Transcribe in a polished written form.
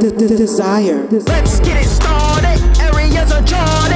DeZaire. Let's get it started. Areas are charged.